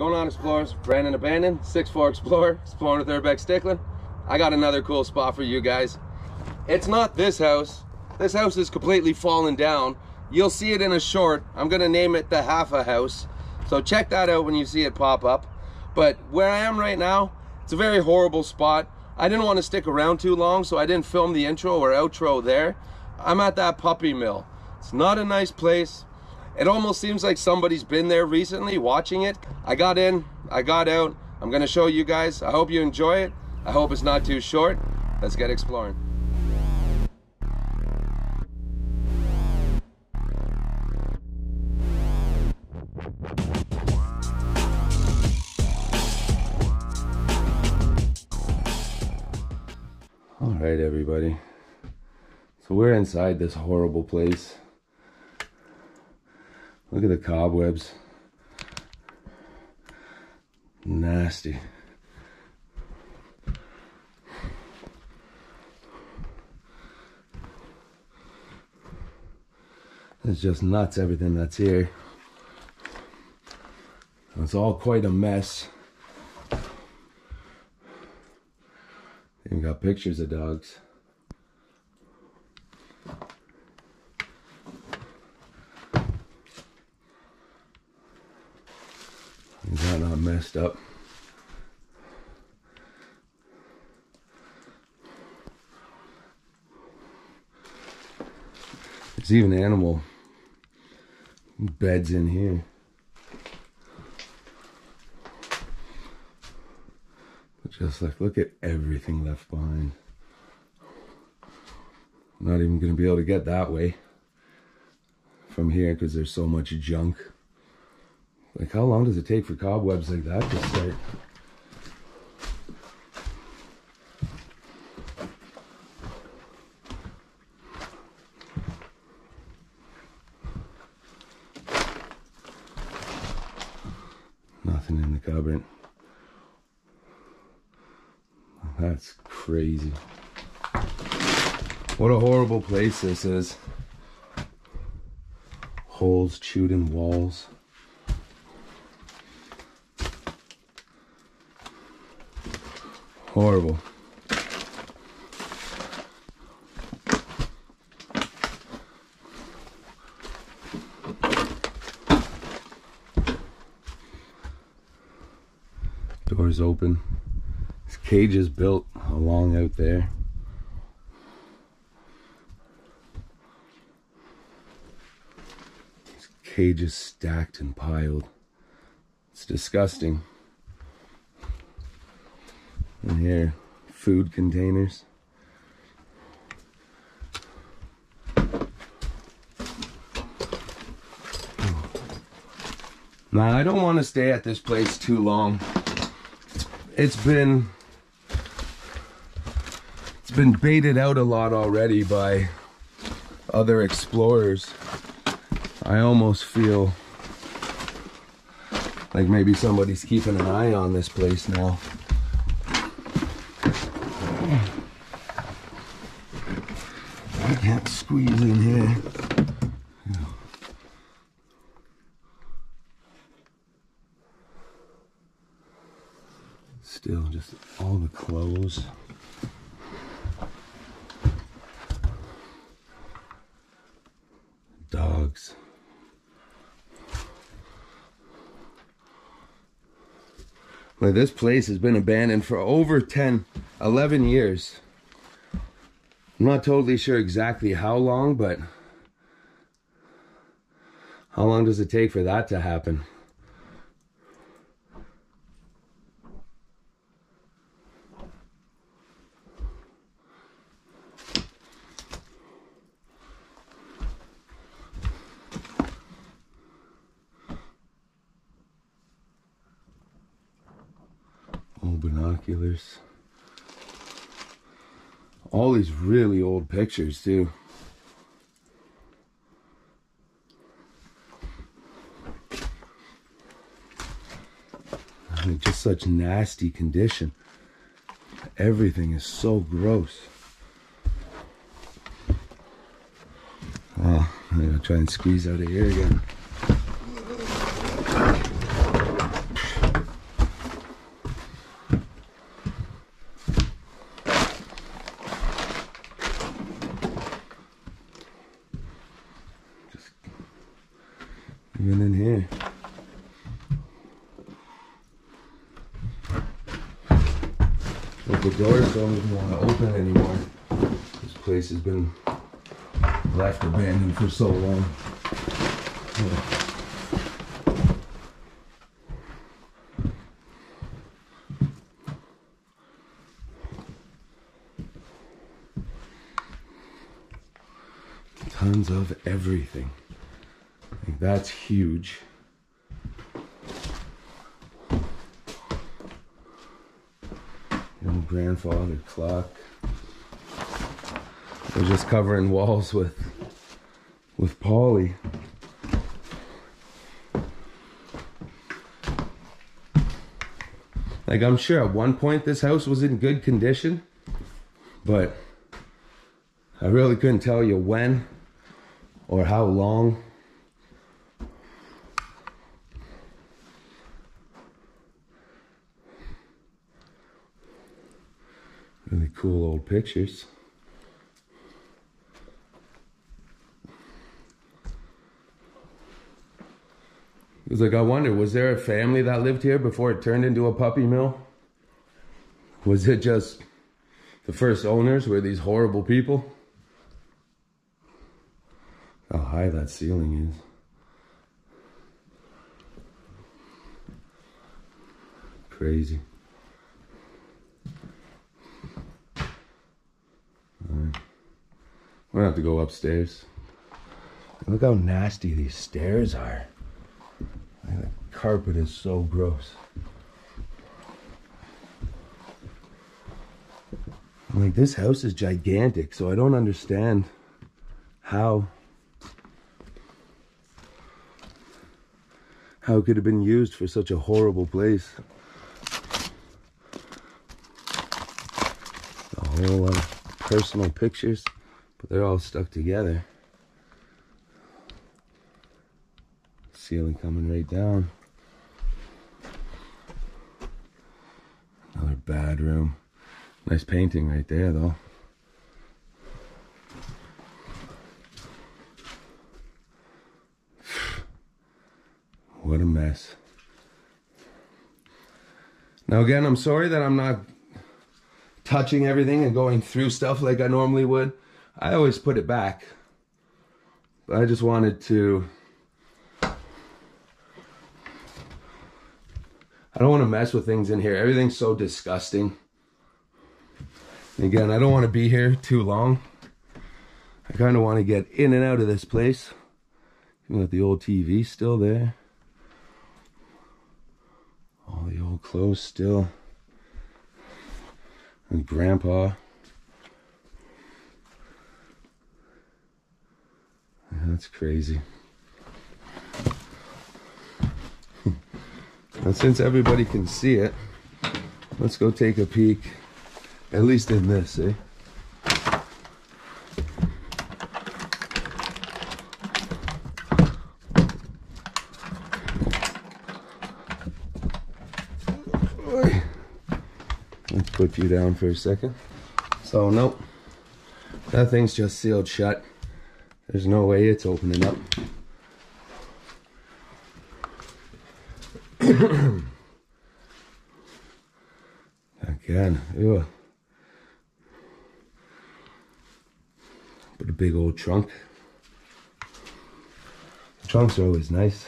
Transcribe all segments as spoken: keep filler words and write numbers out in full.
going on, explorers? Brandon Abandoned, six four Explorer, exploring with Urbex Stickland. I got another cool spot for you guys. It's not this house. This house is completely fallen down. You'll see it in a short. I'm gonna name it the Half a House. So check that out when you see it pop up. But where I am right now, it's a very horrible spot. I didn't want to stick around too long, so I didn't film the intro or outro there. I'm at that puppy mill. It's not a nice place. It almost seems like somebody's been there recently watching it. I got in, I got out. I'm gonna show you guys. I hope you enjoy it. I hope it's not too short. Let's get exploring. All right, everybody. So we're inside this horrible place. Look at the cobwebs. Nasty. It's just nuts, everything that's here. It's all quite a mess. Even got pictures of dogs. Is that not messed up? There's even animal beds in here. But just like, look at everything left behind. I'm not even going to be able to get that way from here because there's so much junk. Like, how long does it take for cobwebs like that to start? Nothing in the cupboard. That's crazy. What a horrible place this is. Holes chewed in walls. Horrible. Doors open. This cage is built along out there. This cage is stacked and piled. It's disgusting. In here, food containers. Now, I don't want to stay at this place too long. It's, it's been it's been baited out a lot already by other explorers. I almost feel like maybe somebody's keeping an eye on this place now. I can't squeeze in here. Still, just all the clothes. Dogs. Like, this place has been abandoned for over ten, eleven years. I'm not totally sure exactly how long, but how long does it take for that to happen? Old binoculars. All these really old pictures too. I mean, just such nasty condition. Everything is so gross. Oh, I'm gonna try and squeeze out of here again. Even in here. But the doors don't even want to open anymore. This place has been left abandoned for so long. Yeah. Tons of everything. Like, that's huge. Your old grandfather clock. They're just covering walls with with poly. Like, I'm sure at one point this house was in good condition, but I really couldn't tell you when or how long. Really cool old pictures. It was like, I wonder, was there a family that lived here before it turned into a puppy mill? Was it just the first owners were these horrible people? How high that ceiling is. Crazy. All right. We're gonna have to go upstairs. Look how nasty these stairs are. The carpet is so gross. Like, this house is gigantic, so I don't understand how How it could have been used for such a horrible place. A whole lot of personal pictures, but they're all stuck together. Ceiling coming right down. Another bedroom. Nice painting right there, though. What a mess. Now again, I'm sorry that I'm not touching everything and going through stuff like I normally would. I always put it back. But I just wanted to... I don't want to mess with things in here. Everything's so disgusting. And again, I don't want to be here too long. I kind of want to get in and out of this place. Even with the old T V still there. All the old clothes still. And Grandpa. Yeah, that's crazy. Now, since everybody can see it, let's go take a peek. At least in this, eh? Put you down for a second. So nope, that thing's just sealed shut. There's no way it's opening up. Again, ew. But a big old trunk. The trunks are always nice.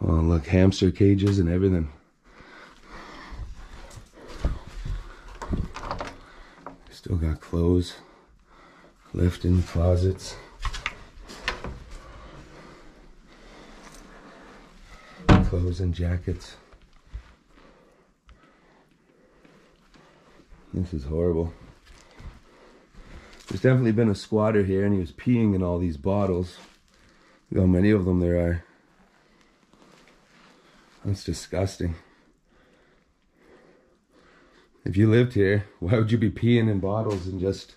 Oh look, hamster cages and everything. Still got clothes left in the closets. Clothes and jackets. This is horrible. There's definitely been a squatter here and he was peeing in all these bottles. Look how many of them there are. That's disgusting. If you lived here, why would you be peeing in bottles and just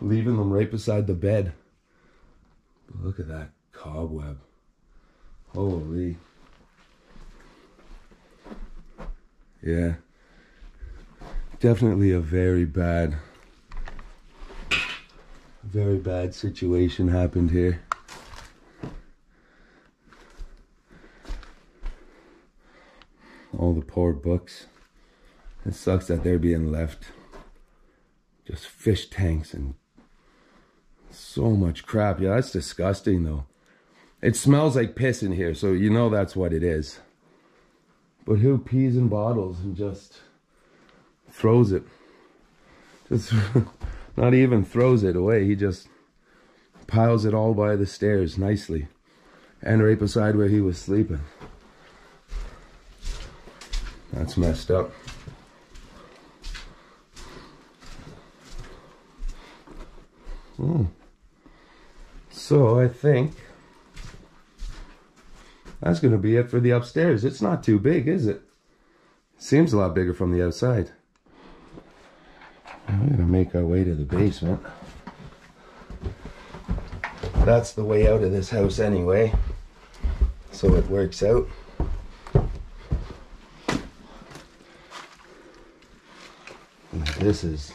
leaving them right beside the bed? But look at that cobweb. Holy. Yeah. Definitely a very bad, very bad situation happened here. all the poor books. It sucks that they're being left just fish tanks and so much crap. Yeah, that's disgusting though. It smells like piss in here, so you know that's what it is. But who pees in bottles and just throws it? Just not even throws it away. He just piles it all by the stairs nicely. And right beside where he was sleeping. That's messed up. Mm. So I think that's going to be it for the upstairs. It's not too big, is it? Seems a lot bigger from the outside. We're going to make our way to the basement. That's the way out of this house anyway, so it works out. And this is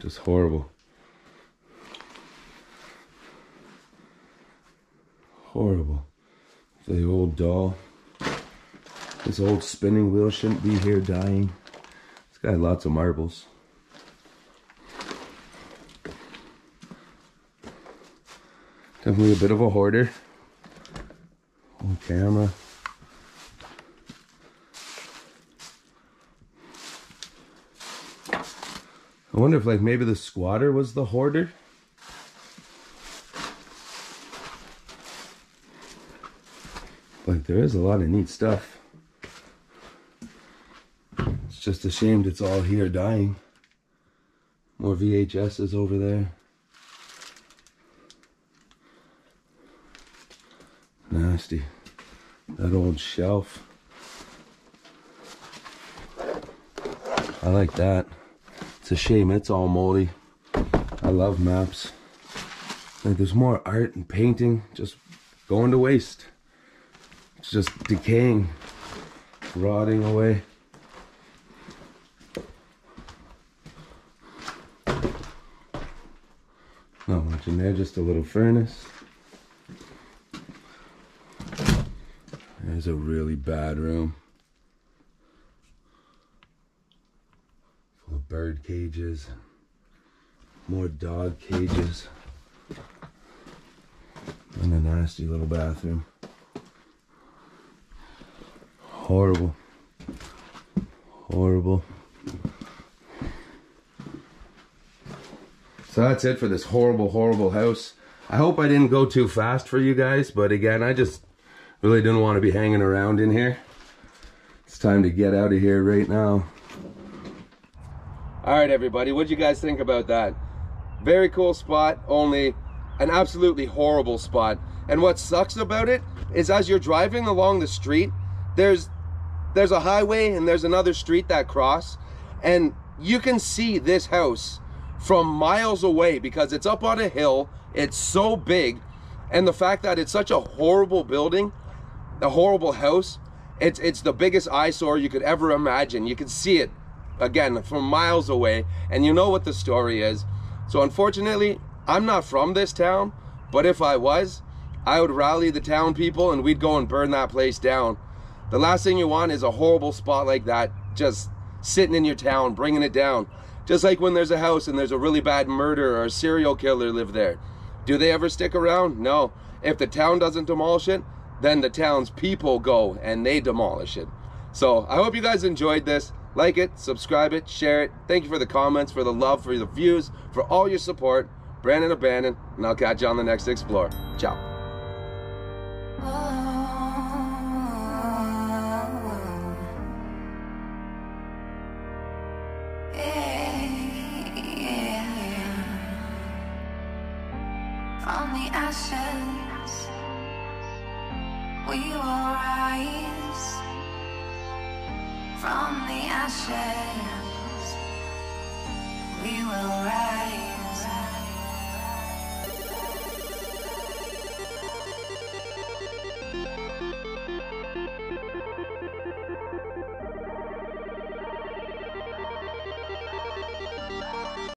just horrible. Horrible. The old doll. This old spinning wheel shouldn't be here dying. It's got lots of marbles. Definitely a bit of a hoarder. Old camera. I wonder if like maybe the squatter was the hoarder. Like there is a lot of neat stuff. It's just ashamed it's all here dying. More V H Ss over there. Nasty. That old shelf. I like that. It's a shame it's all moldy. I love maps. Like there's more art and painting just going to waste. It's just decaying, rotting away. Not much in there, just a little furnace. There's a really bad room. Full of bird cages. More dog cages. And a nasty little bathroom. Horrible. Horrible. So that's it for this horrible, horrible house. I hope I didn't go too fast for you guys, but again, I just really didn't want to be hanging around in here. It's time to get out of here right now. All right, everybody, what do you guys think about that? Very cool spot, only an absolutely horrible spot. And what sucks about it is as you're driving along the street, there's there's a highway and there's another street that cross, and you can see this house from miles away because it's up on a hill. It's so big. And the fact that it's such a horrible building, a horrible house, it's it's the biggest eyesore you could ever imagine. You can see it, again, from miles away, and you know what the story is. So unfortunately, I'm not from this town, but if I was, I would rally the town people and we'd go and burn that place down. The last thing you want is a horrible spot like that, just sitting in your town, bringing it down. Just like when there's a house and there's a really bad murderer or a serial killer live there. Do they ever stick around? No. If the town doesn't demolish it, then the town's people go and they demolish it. So I hope you guys enjoyed this. Like it, subscribe it, share it. Thank you for the comments, for the love, for the views, for all your support. Brandon Abandoned, and I'll catch you on the next Explore. Ciao. From the ashes, we will rise. From the ashes, we will rise.